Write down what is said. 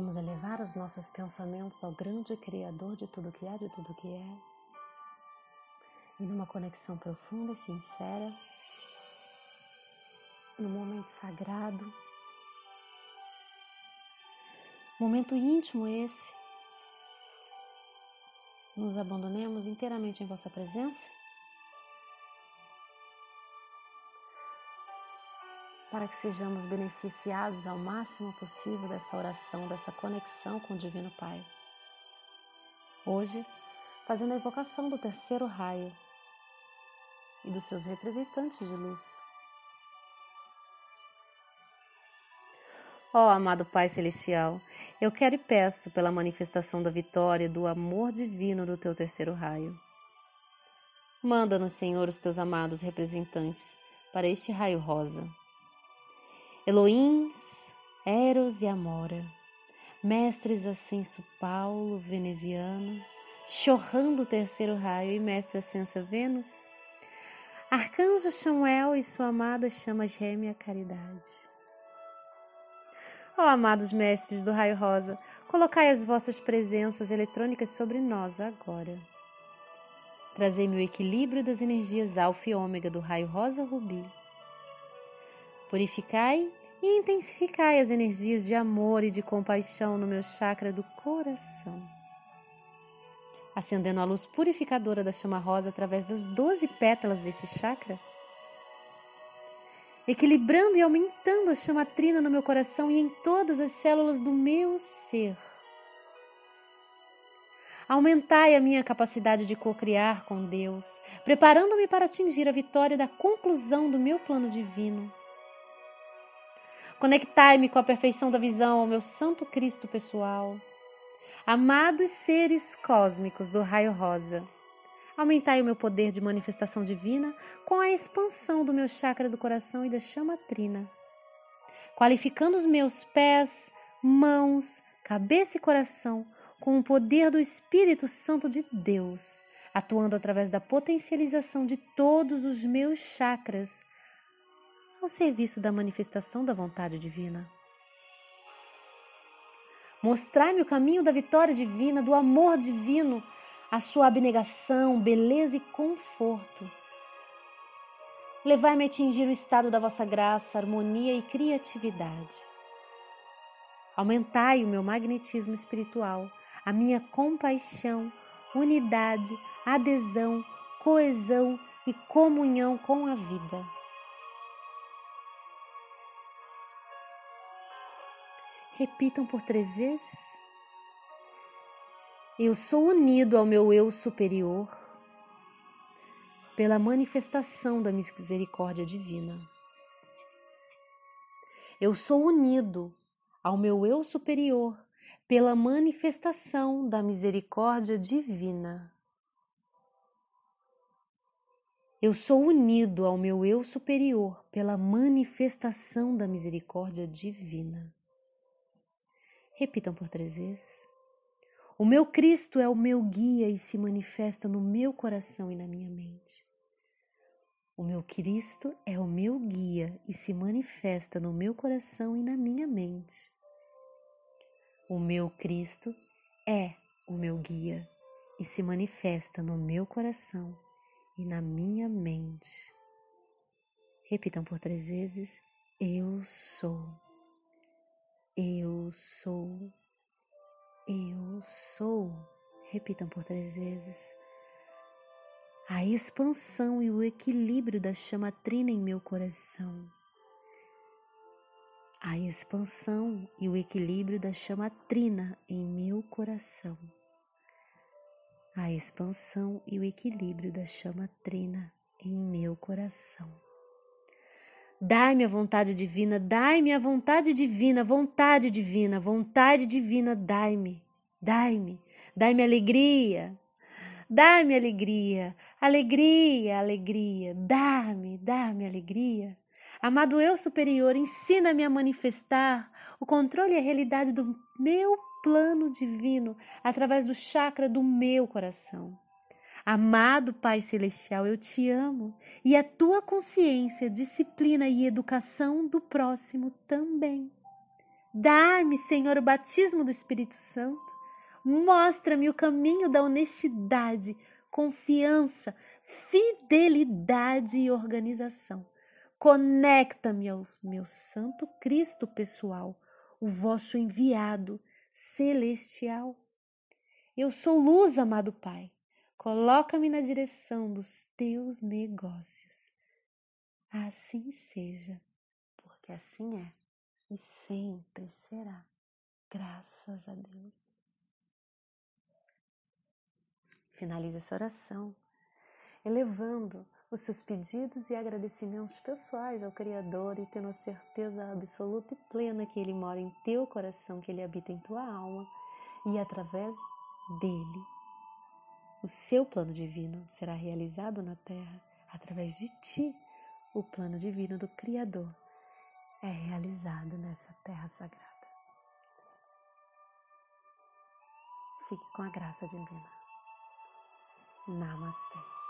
Vamos elevar os nossos pensamentos ao grande Criador de tudo que há, de tudo que é. E numa conexão profunda e sincera, num momento sagrado, momento íntimo esse, nos abandonemos inteiramente em vossa presença, para que sejamos beneficiados ao máximo possível dessa oração, dessa conexão com o Divino Pai. Hoje, fazendo a invocação do terceiro raio e dos seus representantes de luz. Ó, amado Pai Celestial, eu quero e peço pela manifestação da vitória e do amor divino do Teu terceiro raio. Manda-nos, Senhor, os Teus amados representantes para este raio rosa. Elohim, Eros e Amora, mestres ascenso Paulo, Veneziano, chorrando o terceiro raio e mestre ascenso Vênus, arcanjo Samuel e sua amada chama gêmea Caridade. Ó amados mestres do raio rosa, colocai as vossas presenças eletrônicas sobre nós agora. Trazei-me o equilíbrio das energias alfa e ômega do raio rosa rubi. Purificai e intensificai as energias de amor e de compaixão no meu chakra do coração, acendendo a luz purificadora da chama rosa através das 12 pétalas deste chakra, equilibrando e aumentando a chama trina no meu coração e em todas as células do meu ser. Aumentai a minha capacidade de cocriar com Deus, preparando-me para atingir a vitória da conclusão do meu plano divino. Conectai-me com a perfeição da visão ao meu Santo Cristo pessoal. Amados seres cósmicos do raio rosa, aumentai o meu poder de manifestação divina com a expansão do meu chakra do coração e da chama trina, qualificando os meus pés, mãos, cabeça e coração com o poder do Espírito Santo de Deus, atuando através da potencialização de todos os meus chakras, ao serviço da manifestação da vontade divina. Mostrai-me o caminho da vitória divina, do amor divino, a sua abnegação, beleza e conforto. Levai-me a atingir o estado da vossa graça, harmonia e criatividade. Aumentai o meu magnetismo espiritual, a minha compaixão, unidade, adesão, coesão e comunhão com a vida. Repitam por 3 vezes. Eu sou unido ao meu eu superior pela manifestação da misericórdia divina. Eu sou unido ao meu eu superior pela manifestação da misericórdia divina. Eu sou unido ao meu eu superior pela manifestação da misericórdia divina. Repitam por 3 vezes. O meu Cristo é o meu guia e se manifesta no meu coração e na minha mente. O meu Cristo é o meu guia e se manifesta no meu coração e na minha mente. O meu Cristo é o meu guia e se manifesta no meu coração e na minha mente. Repitam por 3 vezes. Eu sou. Eu sou, eu sou. Repitam por 3 vezes. A expansão e o equilíbrio da chama trina em meu coração. A expansão e o equilíbrio da chama trina em meu coração. A expansão e o equilíbrio da chama trina em meu coração. Dai-me a vontade divina, dai-me a vontade divina, vontade divina, vontade divina, dai-me, dai-me, dai-me alegria, dai-me alegria, alegria, alegria, dá-me alegria. Amado eu superior, ensina-me a manifestar o controle e a realidade do meu plano divino através do chakra do meu coração. Amado Pai Celestial, eu te amo e a tua consciência, disciplina e educação do próximo também. Dá-me, Senhor, o batismo do Espírito Santo. Mostra-me o caminho da honestidade, confiança, fidelidade e organização. Conecta-me ao meu Santo Cristo pessoal, o vosso enviado celestial. Eu sou luz, amado Pai. Coloca-me na direção dos teus negócios. Assim seja, porque assim é e sempre será. Graças a Deus. Finalize essa oração, elevando os seus pedidos e agradecimentos pessoais ao Criador e tendo a certeza absoluta e plena que Ele mora em teu coração, que Ele habita em tua alma e através dEle. O seu plano divino será realizado na Terra através de ti. O plano divino do Criador é realizado nessa Terra Sagrada. Fique com a graça divina. Namastê.